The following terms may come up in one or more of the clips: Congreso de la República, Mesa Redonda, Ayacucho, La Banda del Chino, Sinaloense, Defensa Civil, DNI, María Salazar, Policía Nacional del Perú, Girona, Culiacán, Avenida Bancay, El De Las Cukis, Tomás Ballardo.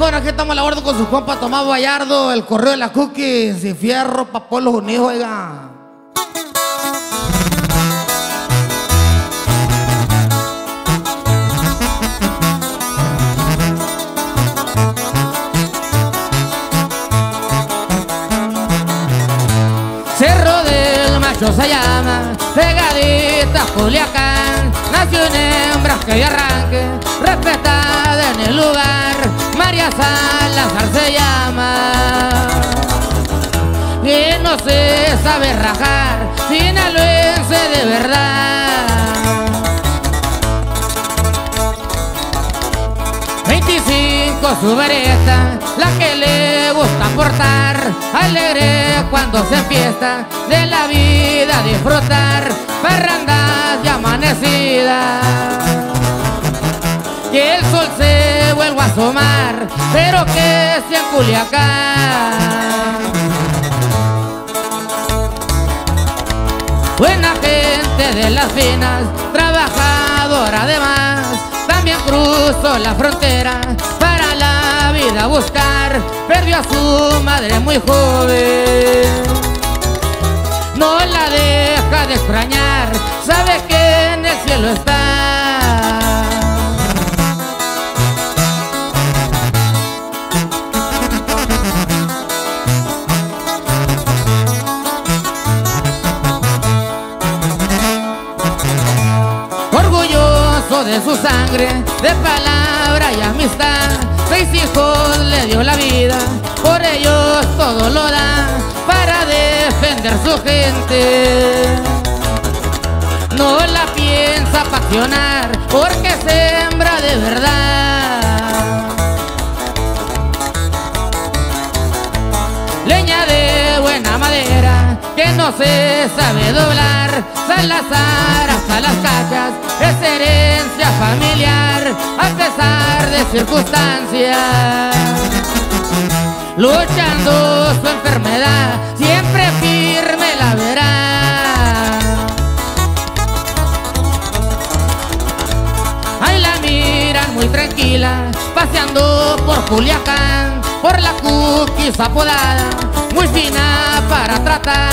mejor, aquí estamos a bordo con sus compas Tomás Ballardo, el correo de las cookies y fierro pa' Pueblos Unidos, oiga. Cerro del Macho se llama, pegadita Culiacán, nació en hembras que yo arranque, respetada en el lugar, María Salazar se llama. Y no se sabe rajar, sinaloense de verdad. 25 su vereta, la que le gusta portar, alegre cuando se fiesta, de la vida disfrutar, parrandas y amanecidas. Que el sol se vuelva a asomar, pero que sea en Culiacán. Buena gente de las finas, trabajadora de más, también cruzó la frontera para la vida buscar, perdió a su madre muy joven, no la deja de extrañar, sabe que en el cielo está. De su sangre, de palabra y amistad, 6 hijos le dio la vida, por ellos todo lo da, para defender su gente. No la piensa apasionar, porque sembra de verdad. Leña de buena madera, que no se sabe doblar, Salazar hasta las cachas, es herencia familiar, a pesar de circunstancias. Luchando su enfermedad, siempre firme la verá. Ahí la miran muy tranquila, paseando por Culiacán, por la cookies apodada, muy fina para tratar,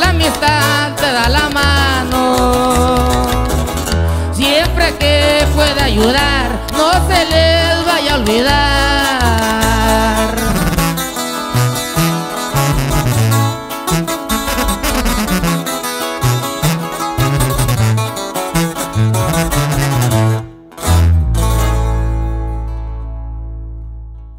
la amistad te da la mano. Siempre que pueda ayudar, no se les vaya a olvidar.